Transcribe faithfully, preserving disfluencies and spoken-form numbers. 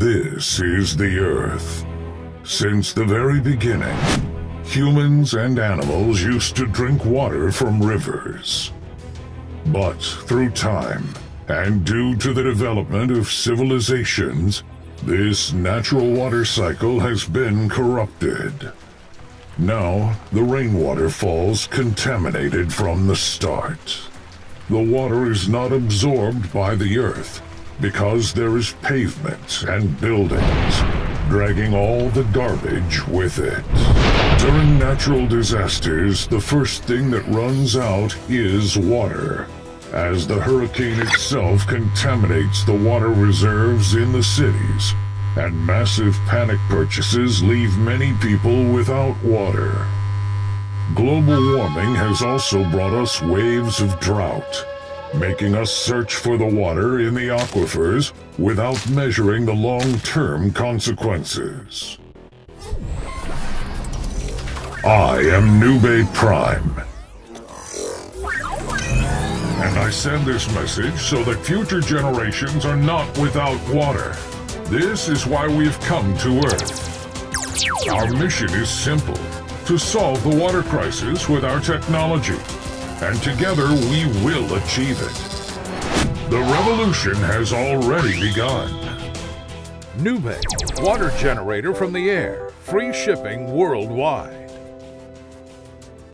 This is the Earth. Since the very beginning, humans and animals used to drink water from rivers. But through time, and due to the development of civilizations, this natural water cycle has been corrupted. Now, the rainwater falls contaminated from the start. The water is not absorbed by the earth, because there is pavement and buildings, dragging all the garbage with it. During natural disasters, the first thing that runs out is water, as the hurricane itself contaminates the water reserves in the cities, and massive panic purchases leave many people without water. Global warming has also brought us waves of drought, making us search for the water in the aquifers without measuring the long-term consequences. I am Nube Prime, and I send this message so that future generations are not without water. This is why we've come to Earth. Our mission is simple: to solve the water crisis with our technology, and together we will achieve it. The revolution has already begun. NUBE, water generator from the air, free shipping worldwide.